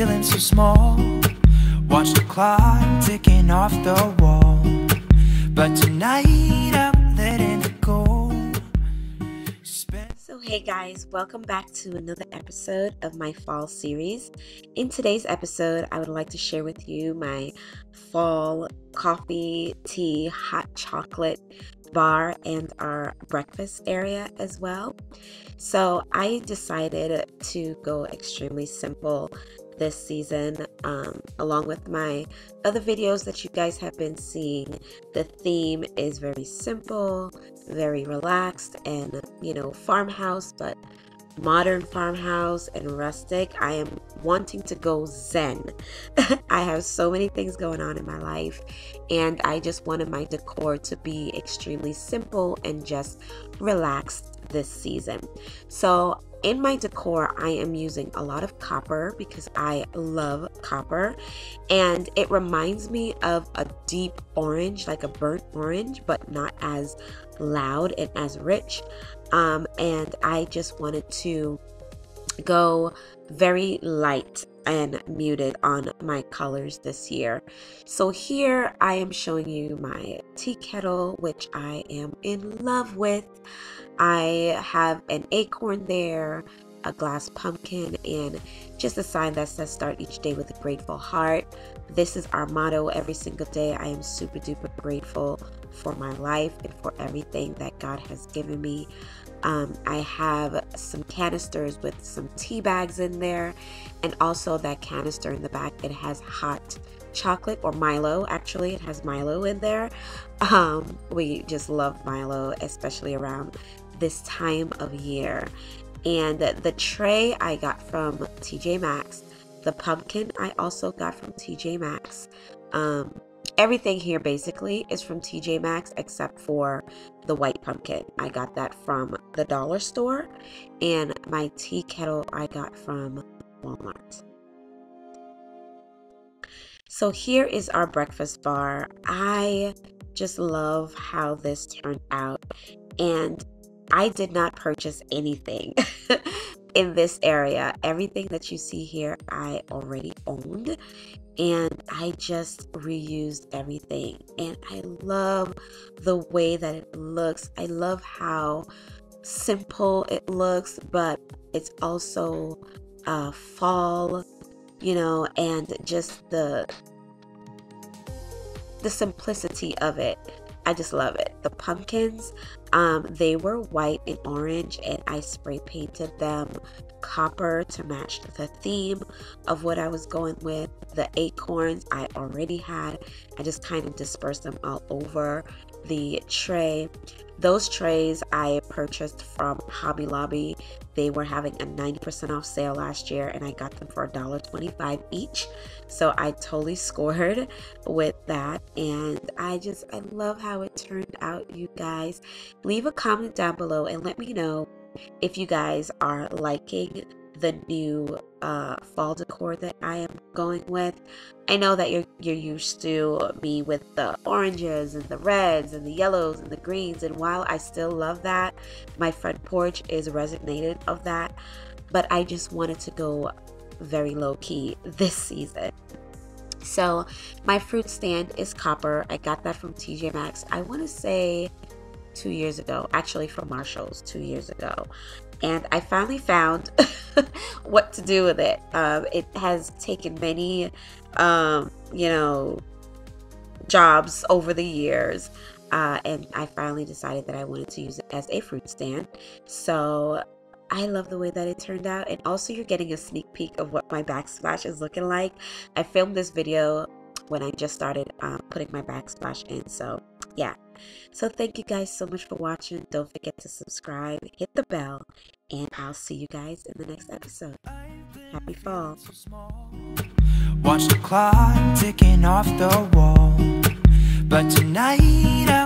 feeling so small. Watch the clock ticking off the wall, but tonight I'm letting it go. So hey guys, welcome back to another episode of my fall series. In today's episode, I would like to share with you my fall coffee, tea, hot chocolate bar and our breakfast area as well. So I decided to go extremely simple this season. Along with my other videos that you guys have been seeing, the theme is very simple, very relaxed, and you know, farmhouse, but modern farmhouse and rustic. I am wanting to go zen. I have so many things going on in my life, and I just wanted my decor to be extremely simple and just relaxed this season. So in my decor, I am using a lot of copper because I love copper, and it reminds me of a deep orange, like a burnt orange, but not as loud and as rich. And I just wanted to go very light and muted on my colors this year. So here I am showing you my tea kettle, which I am in love with. I have an acorn there, a glass pumpkin, and just a sign that says start each day with a grateful heart. This is our motto every single day. I am super duper grateful for my life and for everything that God has given me. I have some canisters with some tea bags in there, and also that canister in the back, it has hot chocolate, or Milo. Actually, it has Milo in there. We just love Milo, especially around this time of year. And the tray I got from TJ Maxx. The pumpkin I also got from TJ Maxx. Everything here basically is from TJ Maxx except for the white pumpkin. I got that from the dollar store, and my tea kettle I got from Walmart. So here is our breakfast bar. I just love how this turned out, and I did not purchase anything in this area. Everything that you see here I already owned, and I just reused everything, and I love the way that it looks. I love how simple it looks, but it's also fall, you know, and just the simplicity of it. I just love it. The pumpkins, they were white and orange, and I spray painted them copper to match the theme of what I was going with. The acorns I already had. I just kind of dispersed them all over the tray. Those trays I purchased from Hobby Lobby. They were having a 90% off sale last year, and I got them for $1.25 each. So I totally scored with that, and I love how it turned out, you guys. Leave a comment down below and let me know if you guys are liking the new fall decor that I am going with. I know that you're used to me with the oranges and the reds and the yellows and the greens, and while I still love that, my front porch is resonated of that, but I just wanted to go very low-key this season. So my fruit stand is copper. I got that from TJ Maxx, I want to say 2 years ago, actually from Marshall's 2 years ago, and I finally found what to do with it. It has taken many you know, jobs over the years, and I finally decided that I wanted to use it as a fruit stand. So I love the way that it turned out, and also you're getting a sneak peek of what my backsplash is looking like. I filmed this video when I just started putting my backsplash in, so yeah. So thank you guys so much for watching. Don't forget to subscribe, hit the bell, and I'll see you guys in the next episode. Happy fall. Watch the clock ticking off the wall, but tonight